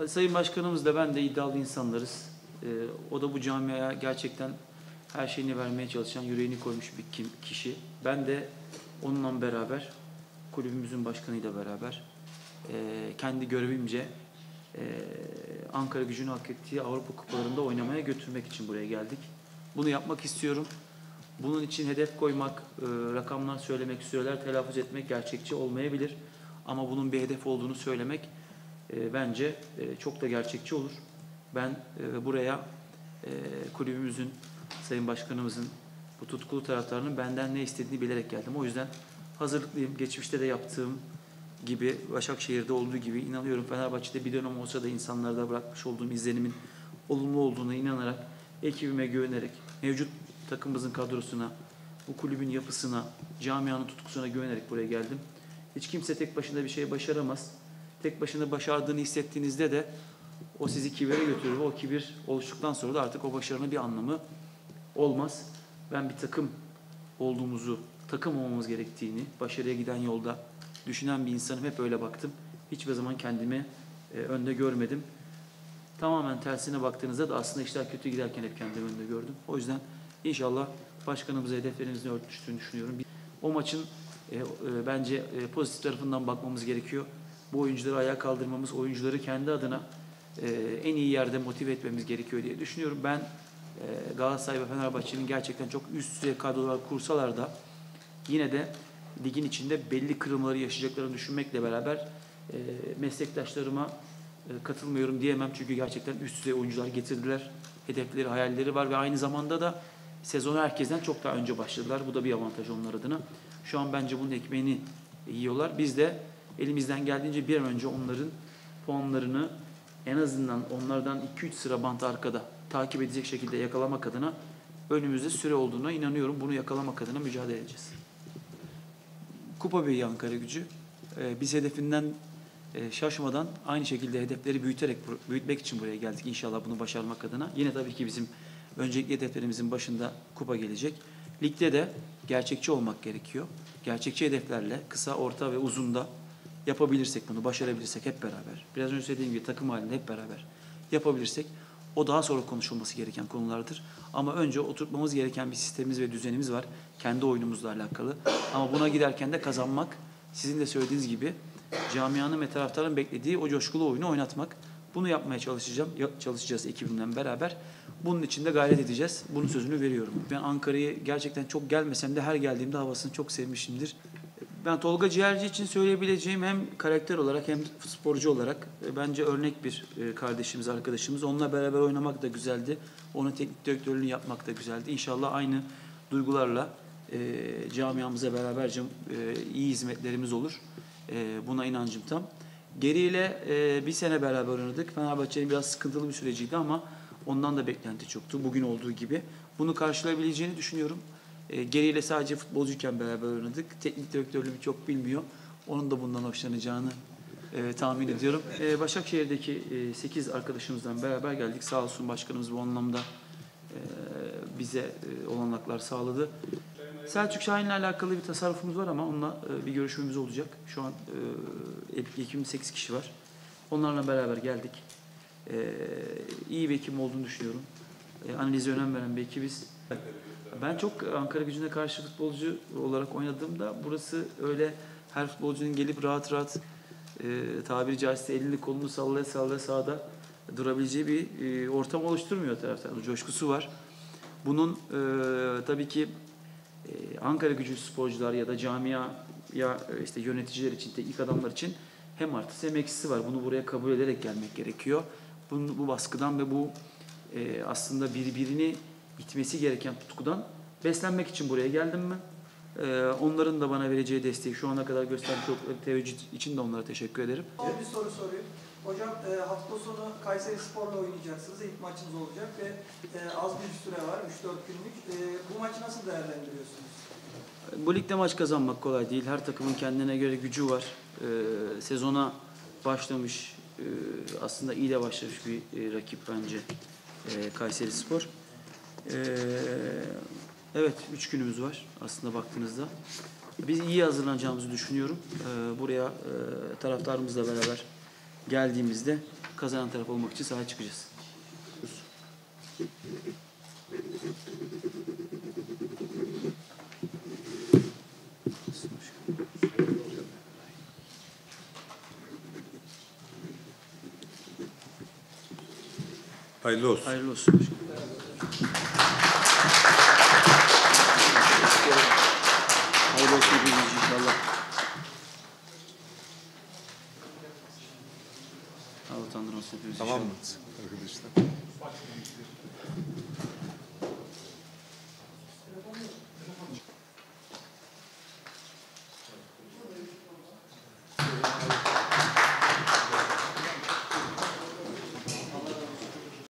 Yani Sayın Başkanımız da ben de iddialı insanlarız. O da bu camiaya gerçekten her şeyini vermeye çalışan, yüreğini koymuş bir kişi. Ben de onunla beraber, kulübümüzün başkanıyla beraber kendi görevimce Ankaragücü'nün hak ettiği Avrupa Kupalarında oynamaya götürmek için buraya geldik. Bunu yapmak istiyorum. Bunun için hedef koymak, rakamlar söylemek, süreler telaffuz etmek gerçekçi olmayabilir. Ama bunun bir hedef olduğunu söylemek bence çok da gerçekçi olur. Ben buraya kulübümüzün, Sayın Başkanımızın, bu tutkulu taraftarının benden ne istediğini bilerek geldim. O yüzden hazırlıklıyım. Geçmişte de yaptığım gibi, Başakşehir'de olduğu gibi inanıyorum. Fenerbahçe'de bir dönem olsa da insanlarda bırakmış olduğum izlenimin olumlu olduğuna inanarak, ekibime güvenerek, mevcut takımımızın kadrosuna, bu kulübün yapısına, camianın tutkusuna güvenerek buraya geldim. Hiç kimse tek başına bir şey başaramaz. Tek başına başardığını hissettiğinizde de o sizi kibire götürür. O kibir oluştuktan sonra da artık o başarının bir anlamı olmaz. Ben bir takım olduğumuzu, takım olmamız gerektiğini, başarıya giden yolda düşünen bir insanım. Hep öyle baktım. Hiçbir zaman kendimi önde görmedim. Tamamen tersine baktığınızda da aslında işler kötü giderken hep kendimi önde gördüm. O yüzden inşallah başkanımıza hedeflerimizin örtüştüğünü düşünüyorum. O maçın bence pozitif tarafından bakmamız gerekiyor. Bu oyuncuları ayağa kaldırmamız, oyuncuları kendi adına en iyi yerde motive etmemiz gerekiyor diye düşünüyorum. Ben Galatasaray ve Fenerbahçe'nin gerçekten çok üst düzey kadrolar kursalar da yine de ligin içinde belli kırılmaları yaşayacaklarını düşünmekle beraber meslektaşlarıma katılmıyorum diyemem. Çünkü gerçekten üst düzey oyuncular getirdiler. Hedefleri, hayalleri var ve aynı zamanda da sezonu herkesten çok daha önce başladılar. Bu da bir avantaj onlar adına. Şu an bence bunun ekmeğini yiyorlar. Biz de elimizden geldiğince bir an önce onların puanlarını en azından onlardan 2-3 sıra bant arkada takip edecek şekilde yakalamak adına önümüzde süre olduğuna inanıyorum. Bunu yakalamak adına mücadele edeceğiz. Kupa Bey Ankaragücü. Biz hedefinden şaşmadan aynı şekilde hedefleri büyütmek için buraya geldik. İnşallah bunu başarmak adına. Yine tabii ki bizim öncelikli hedeflerimizin başında kupa gelecek. Ligde de gerçekçi olmak gerekiyor. Gerçekçi hedeflerle kısa, orta ve uzunda yapabilirsek bunu, başarabilirsek hep beraber. Biraz önce söylediğim gibi takım halinde hep beraber yapabilirsek o daha sonra konuşulması gereken konulardır. Ama önce oturtmamız gereken bir sistemimiz ve düzenimiz var. Kendi oyunumuzla alakalı. Ama buna giderken de kazanmak, sizin de söylediğiniz gibi camianın ve taraftarın beklediği o coşkulu oyunu oynatmak. Bunu yapmaya çalışacağız ekibimle beraber. Bunun için de gayret edeceğiz. Bunun sözünü veriyorum. Ben Ankara'ya gerçekten çok gelmesem de her geldiğimde havasını çok sevmişimdir. Ben Tolga Ciğerci için söyleyebileceğim hem karakter olarak hem sporcu olarak bence örnek bir kardeşimiz, arkadaşımız. Onunla beraber oynamak da güzeldi. Onun teknik direktörlüğünü yapmak da güzeldi. İnşallah aynı duygularla camiamıza beraberce iyi hizmetlerimiz olur. Buna inancım tam. Geriyle bir sene beraber oynadık. Fenerbahçe'nin biraz sıkıntılı bir süreciydi ama ondan da beklenti çoktu. Bugün olduğu gibi. Bunu karşılayabileceğini düşünüyorum. Geriyle sadece futbolcuyken beraber oynadık. Teknik direktörlüğümü çok bilmiyor. Onun da bundan hoşlanacağını tahmin ediyorum. Başakşehir'deki 8 arkadaşımızdan beraber geldik. Sağ olsun başkanımız bu anlamda bize olanaklar sağladı. Selçuk Şahin'le alakalı bir tasarrufumuz var ama onunla bir görüşmemiz olacak. Şu an 28 kişi var. Onlarla beraber geldik. İyi bir ekip olduğunu düşünüyorum. Analize önem veren bir ekibiz. Ben çok Ankaragücü'ne karşı futbolcu olarak oynadığımda burası öyle her futbolcunun gelip rahat rahat tabiri caizse elini kolunu sallaya sallaya sahada durabileceği bir ortam oluşturmuyor taraftarın. Coşkusu var. Bunun tabii ki Ankaragücü sporcular ya da camia ya işte yöneticiler için, teknik adamlar için hem artısı hem eksisi var. Bunu buraya kabul ederek gelmek gerekiyor. Bu baskıdan ve bu aslında birbirini itmesi gereken tutkudan beslenmek için buraya geldim mi? Onların da bana vereceği desteği şu ana kadar göstermiş oldukları teveccüh için de onlara teşekkür ederim. Bir soru sorayım. Hocam hafta sonu Kayserispor'la oynayacaksınız. İlk maçınız olacak ve az bir süre var. 3-4 günlük. Bu maçı nasıl değerlendiriyorsunuz? Bu ligde maç kazanmak kolay değil. Her takımın kendine göre gücü var. Sezona başlamış, aslında iyi de başlamış bir rakip bence Kayserispor. Evet, 3 günümüz var aslında baktığınızda. Biz iyi hazırlanacağımızı düşünüyorum. Buraya taraftarımızla beraber geldiğimizde kazanan taraf olmak için sahaya çıkacağız. Hayırlı olsun. Hayırlı olsun.